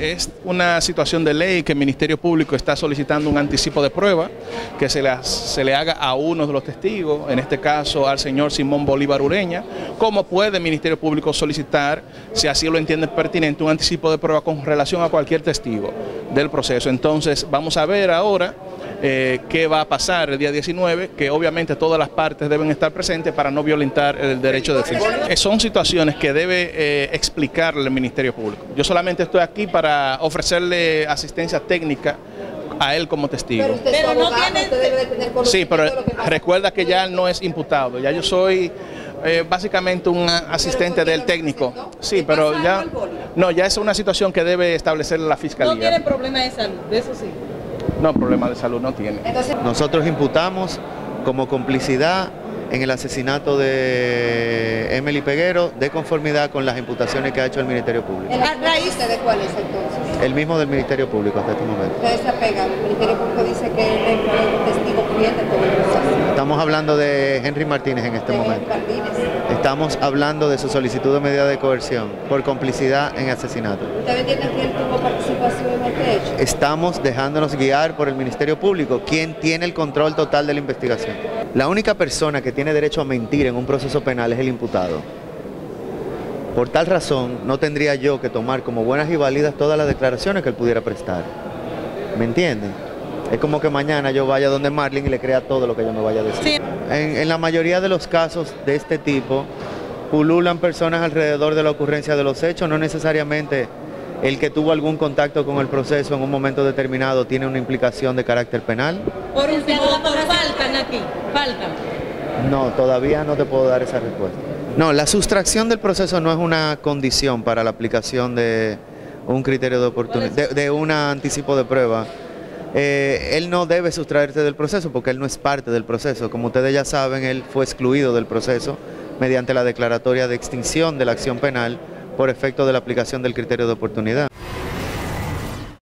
Es una situación de ley que el Ministerio Público está solicitando un anticipo de prueba que se le haga a uno de los testigos, en este caso al señor Simón Bolívar Ureña. ¿Cómo puede el Ministerio Público solicitar, si así lo entiende pertinente, un anticipo de prueba con relación a cualquier testigo del proceso? Entonces vamos a ver ahora qué va a pasar el día 19, que obviamente todas las partes deben estar presentes para no violentar el derecho de defensa. Son situaciones que debe explicarle el Ministerio Público. Yo solamente estoy aquí para ofrecerle asistencia técnica a él como testigo. Pero usted, pero abogado, no tiene... usted debe tener conocimiento. Sí, pero de lo que pasa. Recuerda que ya no es imputado, ya yo soy básicamente un asistente del técnico. Sí, pero ya... No, ya es una situación que debe establecer la fiscalía. No tiene problema de salud, de eso sí. No, problema de salud no tiene. Entonces... Nosotros imputamos como complicidad en el asesinato de Emely Peguero, de conformidad con las imputaciones que ha hecho el Ministerio Público. ¿El raíz de cuál es entonces? El mismo del Ministerio Público hasta este momento. Ustedes se apegan, el Ministerio Público dice que el testigo cliente por el proceso. Estamos hablando de Henry Martínez en este momento. Estamos hablando de su solicitud de medida de coerción por complicidad en asesinato. ¿Ustedes entienden que él tuvo participación en este hecho? Estamos dejándonos guiar por el Ministerio Público, quien tiene el control total de la investigación. La única persona que tiene derecho a mentir en un proceso penal es el imputado. Por tal razón, no tendría yo que tomar como buenas y válidas todas las declaraciones que él pudiera prestar. ¿Me entienden? Es como que mañana yo vaya donde Marlin y le crea todo lo que yo me vaya a decir. Sí. En la mayoría de los casos de este tipo, pululan personas alrededor de la ocurrencia de los hechos, no necesariamente el que tuvo algún contacto con el proceso en un momento determinado tiene una implicación de carácter penal. Por último, faltan aquí, faltan. No, todavía no te puedo dar esa respuesta. No, la sustracción del proceso no es una condición para la aplicación de un criterio de oportunidad, de un anticipo de prueba. Él no debe sustraerse del proceso porque él no es parte del proceso. Como ustedes ya saben, él fue excluido del proceso mediante la declaratoria de extinción de la acción penal por efecto de la aplicación del criterio de oportunidad.